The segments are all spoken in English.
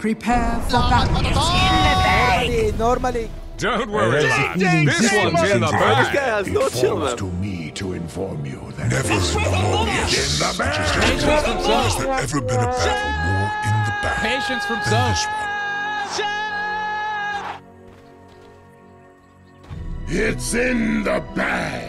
Prepare for battle. Normally. Don't worry, this one's in the bag. It falls to me to inform you that never has there ever been a battle more in the back Patience from Zone. It's in the bag.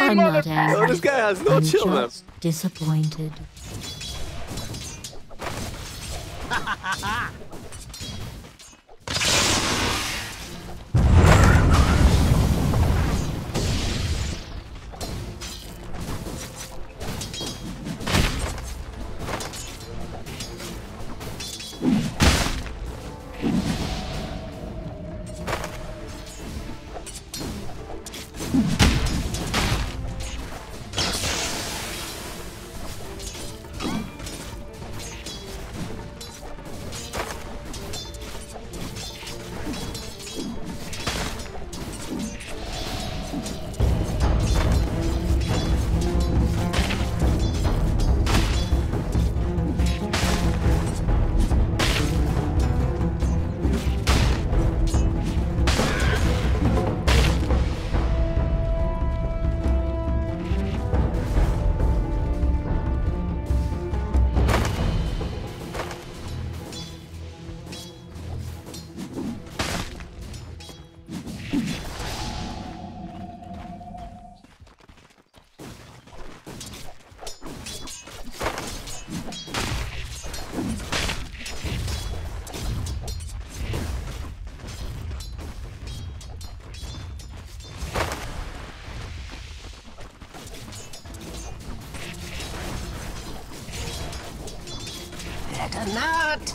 I'm not angry. This guy has no children. Disappointed. Not.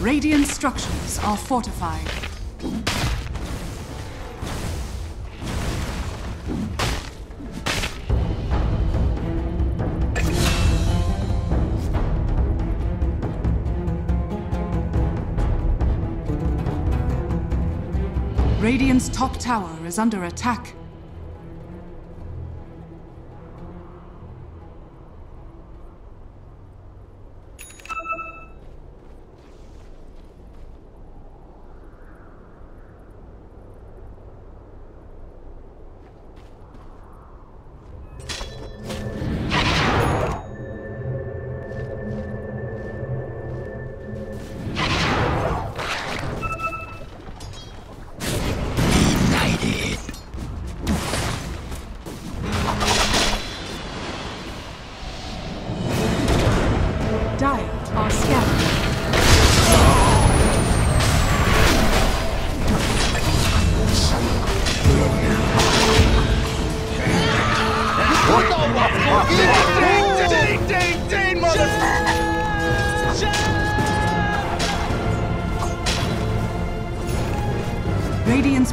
Radiant structures are fortified. Radiant's top tower is under attack. Radiant's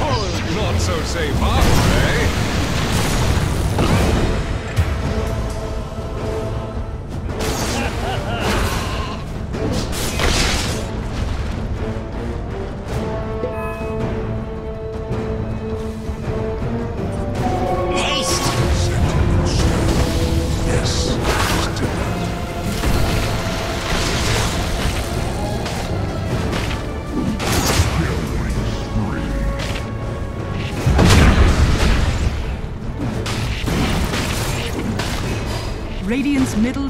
Oh, not so safe, huh? Radiant's middle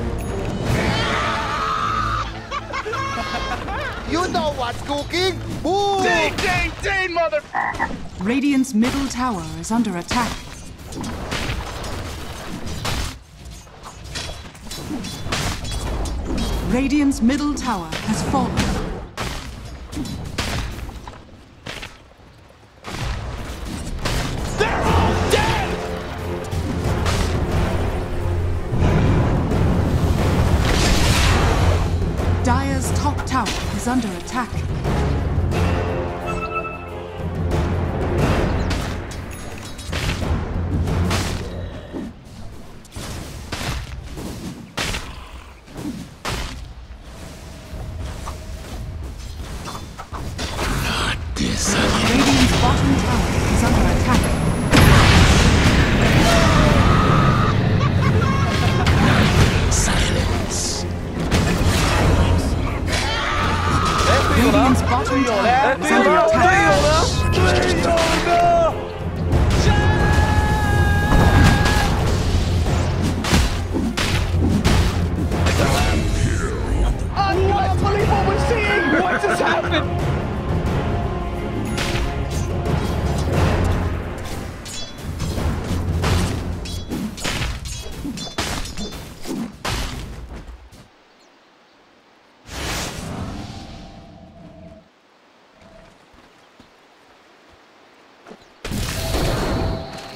You know what's cooking! Boo! Ding, ding, ding, mother... Radiant's middle tower is under attack. Radiant's middle tower has fallen. They're all dead! Dire's top tower is under attack.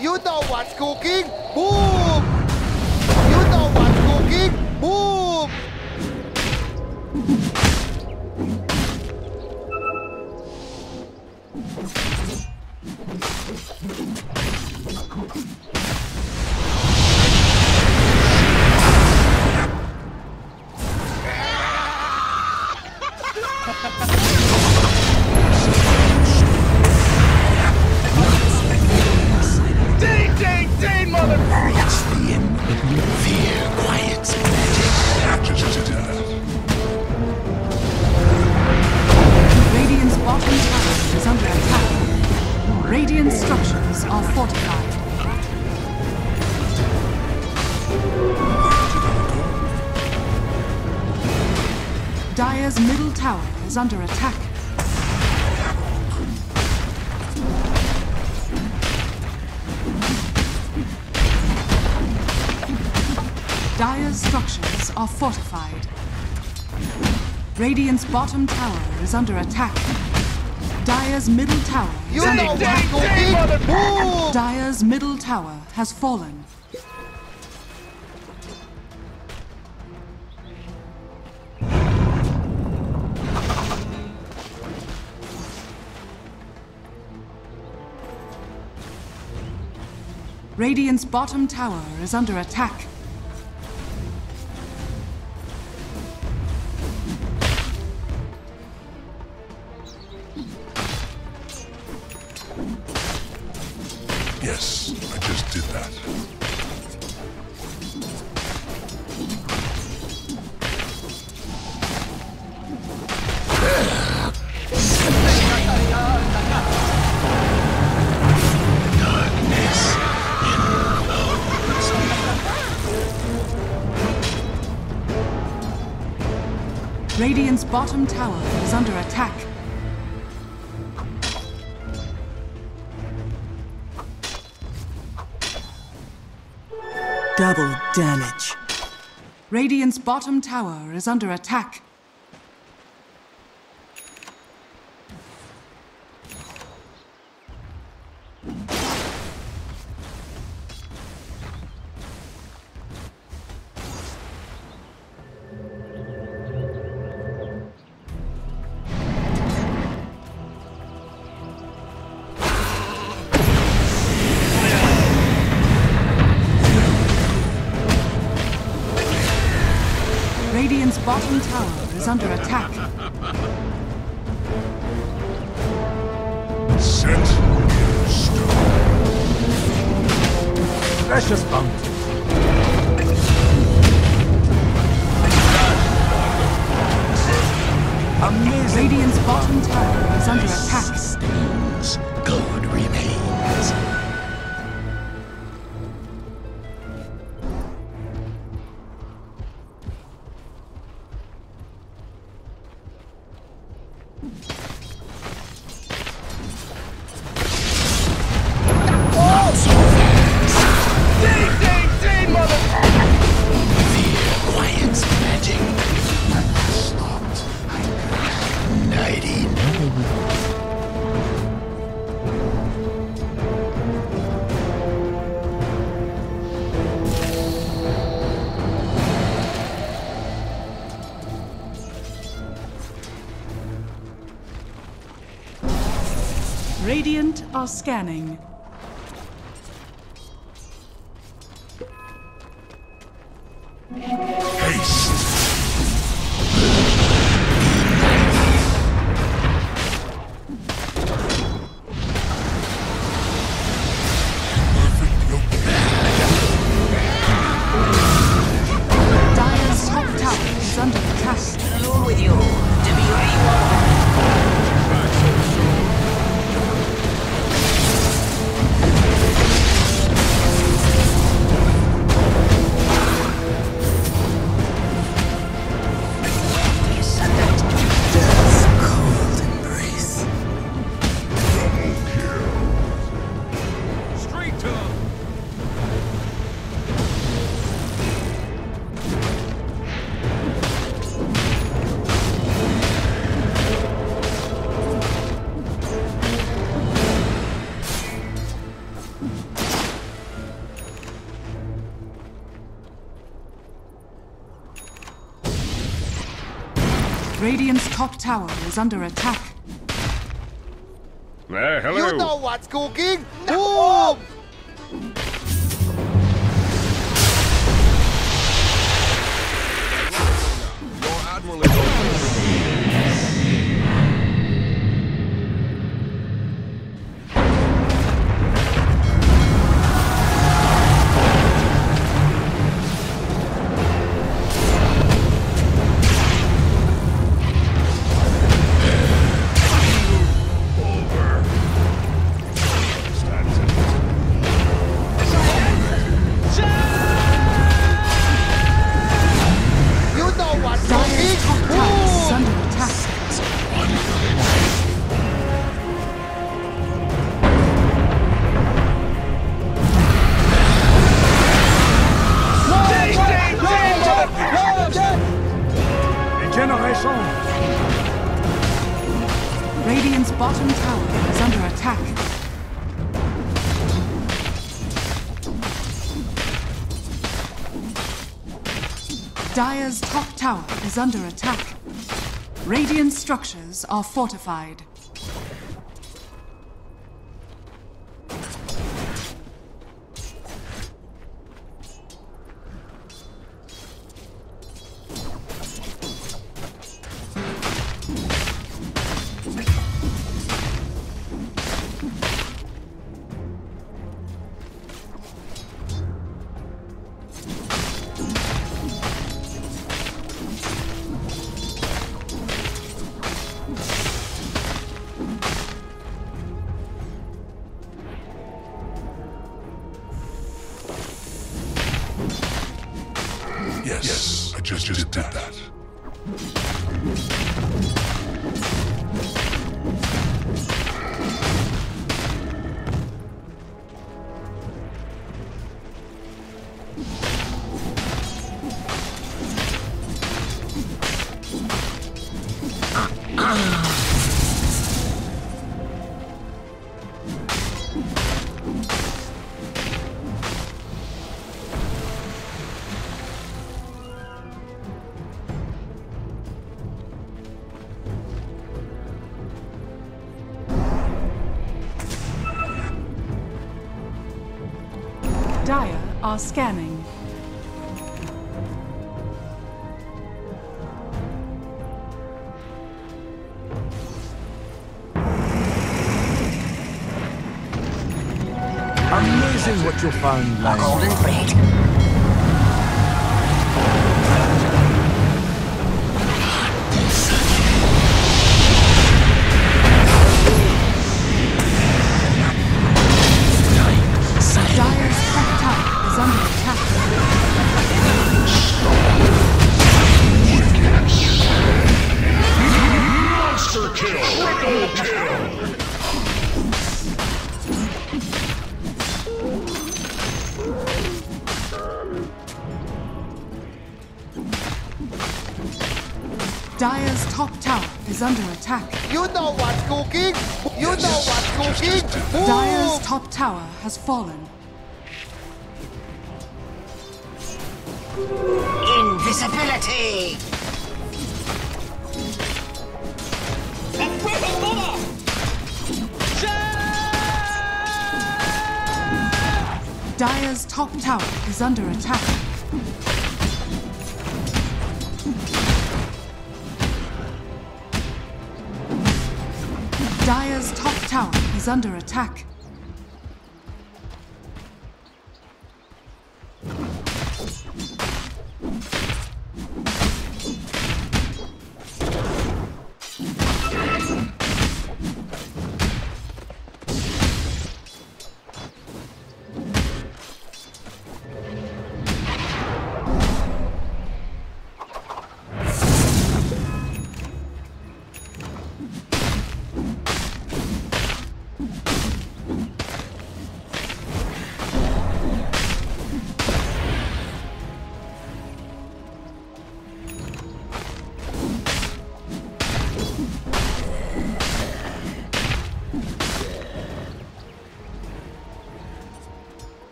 You know what's cooking? Boom! You know what's cooking? Boom! Dire's middle tower is under attack. Dire's structures are fortified. Radiant's bottom tower is under attack. Dire's middle tower is under attack. Dire's middle tower has fallen. Radiant's bottom tower is under attack. Yes, I just did that. Radiant's bottom tower is under attack. Double damage. Radiant's bottom tower is under attack. Radiant's bottom tower is under attack. Set in stone. Precious bounty. Amazing. Radiant's bottom tower is under attack. Sustains. God remains. Radiant are scanning. Haste. Dire's top tower is under attack. Along with you, to be where you are. Radiant's top tower is under attack. Hello. You know what's cooking? No. Radiant's bottom tower is under attack. Dire's top tower is under attack. Radiant structures are fortified. Yes, I just did that. Dire are scanning. Amazing what you found last night. Golden bread. Dire's top tower is under attack. You know what's cooking! You know what's cooking! Dire's top tower has fallen. Invisibility! A weapon bomber! Charge! Dire's top tower is under attack. Dire's top tower is under attack.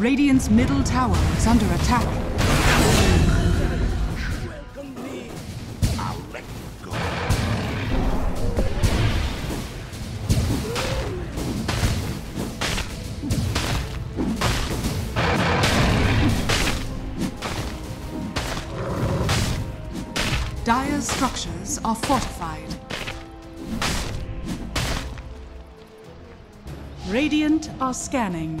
Radiant's middle tower is under attack. Welcome me. I'll let you go. Dire's structures are fortified. Radiant are scanning.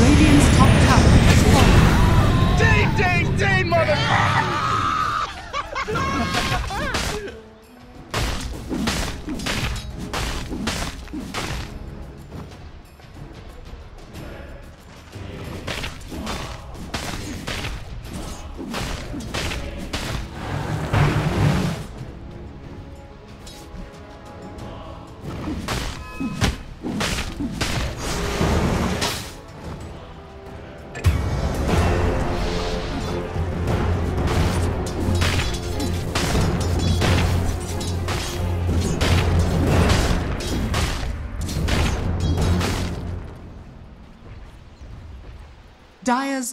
Radiant's top tower is falling. Ding, ding, ding, motherfucker! Dire's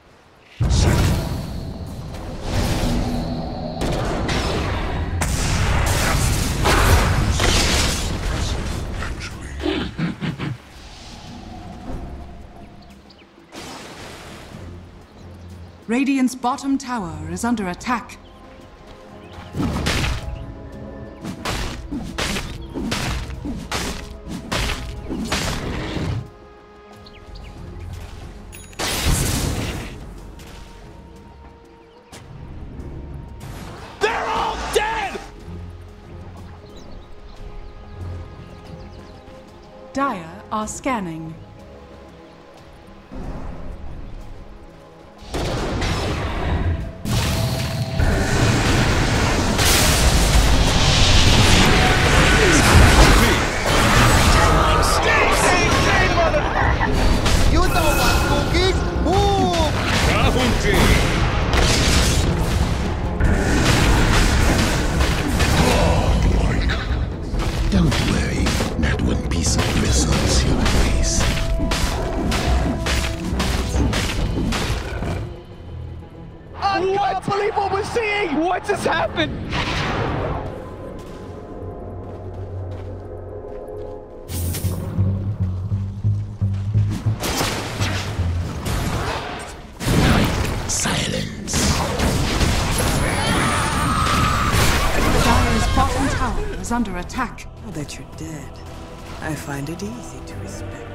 Radiant's bottom tower is under attack. Dire are scanning. What just happened? Silence. Dire's bottom tower is under attack. Now that you're dead, I find it easy to respect.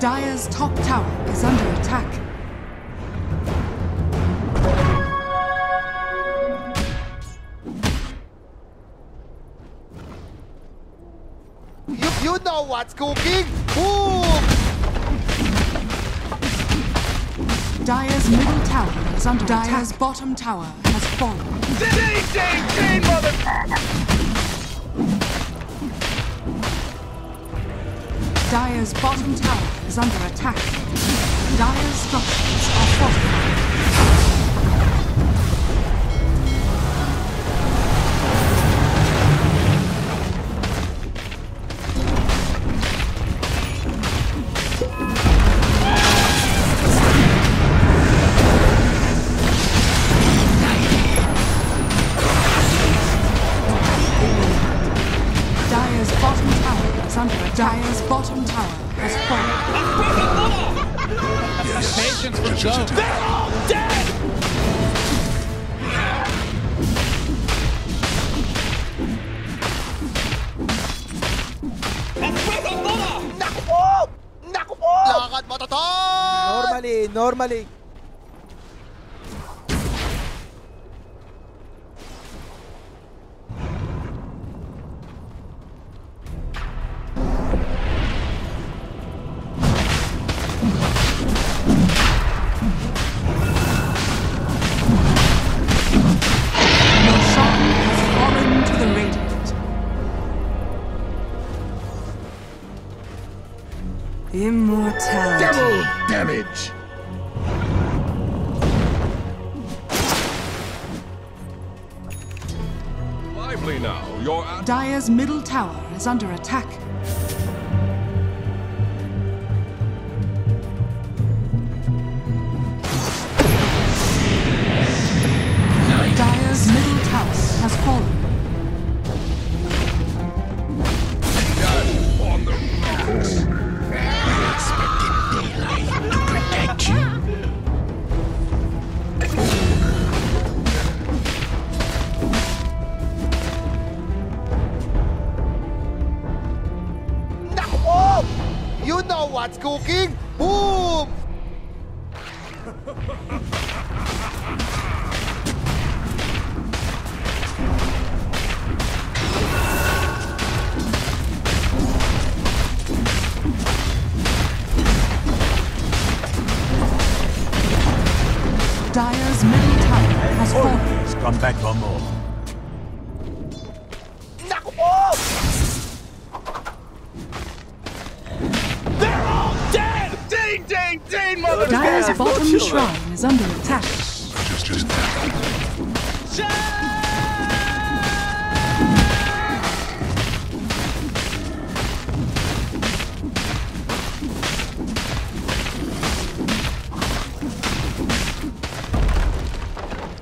Dire's top tower is under attack. You know what's cooking? Ooh. Dire's middle tower is under attack. Dire's bottom tower has fallen. Dire's bottom tower is under attack. Dire's structures are fortified. Dire's bottom tower is under attack. Dire's bottom tower has fallen. Yes. Patience will go. They're all dead! Normally. Immortality. Double damage. Lively now. Your Dire's middle tower is under attack. Dire's middle tower has fallen. You know what's cooking? Boom! Dire's middle tower has fallen. Come back for more. Dang, mother! Dyer's bottom shrine is under attack.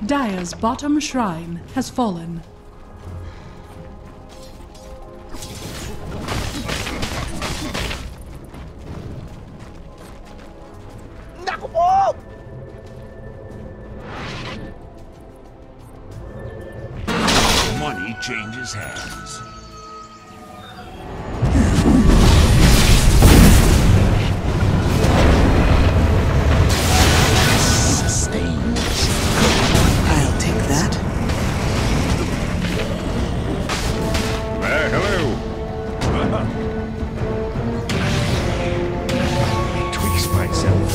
Dyer's bottom shrine has fallen. Money changes hands. I'll take that. Hello. I tweaks myself.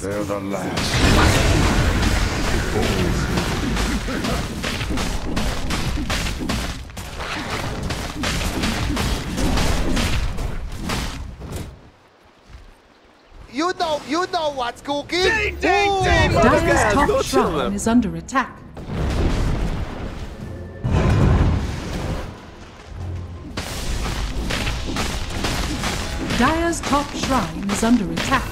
They're the last. You know what's cooking. Dyer's top shrine is under attack. Dyer's top shrine is under attack.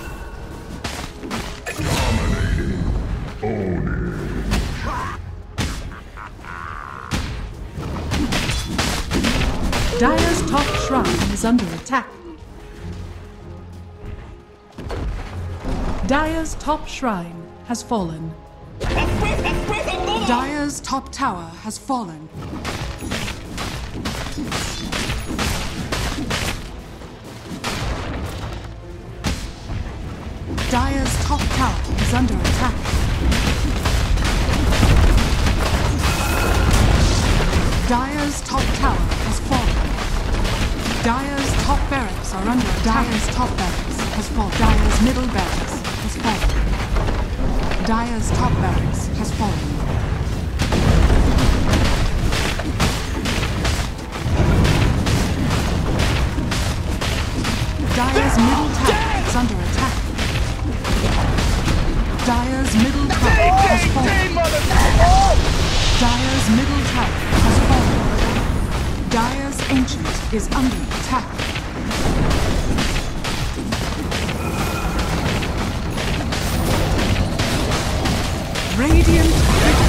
Dyer's top shrine is under attack. Dyer's top shrine has fallen. Dyer's top tower has fallen. Dyer's top tower is under attack. Dyer's top tower has fallen. Dyer's top barracks are under attack. Dyer's top barracks has fallen. Dyer's middle barracks has fallen. Dyer's top barracks has fallen. Dyer's middle tower is under attack. Dyer's middle tower has fallen. Dyer's middle tower has fallen. Dyer's ancient is under attack. Radiant.